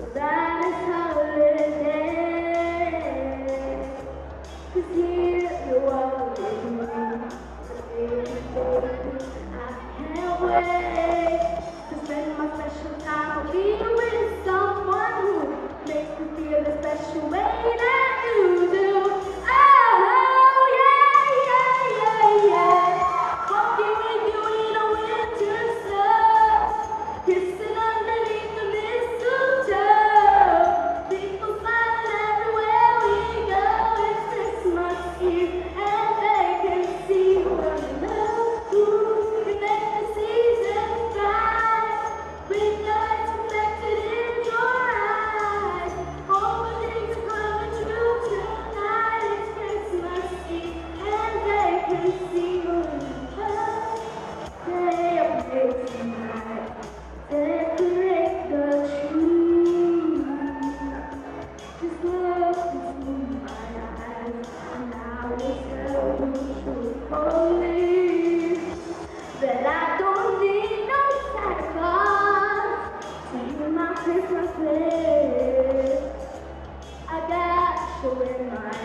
I got you in my